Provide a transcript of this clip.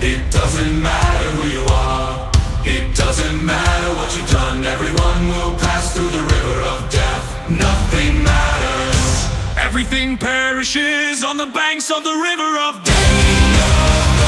It doesn't matter who you are, it doesn't matter what you've done. Everyone will pass through the river of death. Nothing matters. Everything perishes on the banks of the river of death.